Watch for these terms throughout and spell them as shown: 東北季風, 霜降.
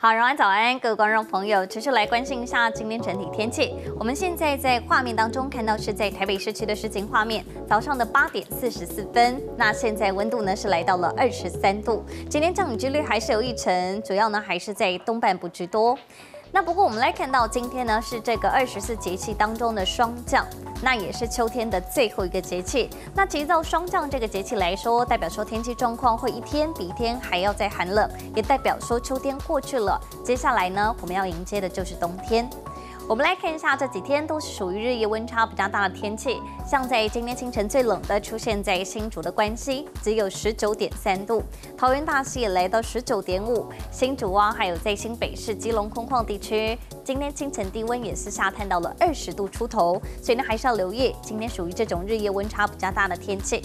好，荣安早安，各位观众朋友，持续来关心一下今天整体天气。我们现在在画面当中看到是在台北市区的实情画面，早上的8点44分。那现在温度呢是来到了23度，今天降雨几率还是有1成，主要呢还是在东半部居多。 那不过我们来看到，今天呢是这个24节气当中的霜降，那也是秋天的最后一个节气。那其实到霜降这个节气来说，代表说天气状况会一天比一天还要再寒冷，也代表说秋天过去了，接下来呢我们要迎接的就是冬天。 我们来看一下，这几天都是属于日夜温差比较大的天气。像在今天清晨最冷的出现在新竹的关西，只有 19.3 度；桃园大溪也来到 19.5， 新竹啊，还有在新北市、基隆空旷地区，今天清晨低温也是下探到了20度出头。所以呢，还是要留意，今天属于这种日夜温差比较大的天气。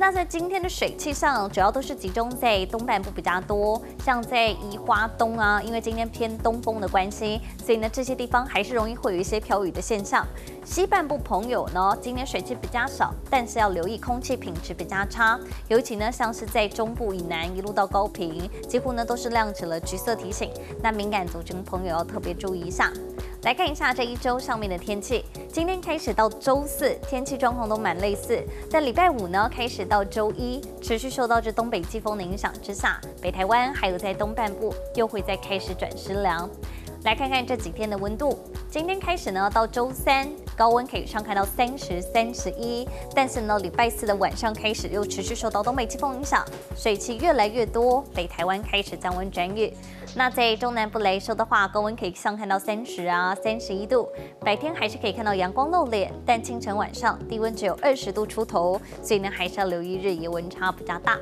那在今天的水汽上，主要都是集中在东半部比较多，像在宜花东啊，因为今天偏东风的关系，所以呢这些地方还是容易会有一些飘雨的现象。西半部朋友呢，今天水汽比较少，但是要留意空气品质比较差，尤其呢像是在中部以南一路到高屏，几乎呢都是亮起了橘色提醒，那敏感族群朋友要特别注意一下。 来看一下这一周上面的天气，今天开始到周四，天气状况都蛮类似。在礼拜五呢，开始到周一，持续受到这东北季风的影响之下，北台湾还有在东半部又会再开始转湿凉。来看看这几天的温度，今天开始呢到周三，高温可以上看到30、31，但是呢礼拜四的晚上开始又持续受到东北季风影响，水汽越来越多，北台湾开始降温转雨。 那在中南部来说的话，高温可以上看到30、31度，白天还是可以看到阳光露脸，但清晨晚上低温只有20度出头，所以呢还是要留意日夜温差比较大。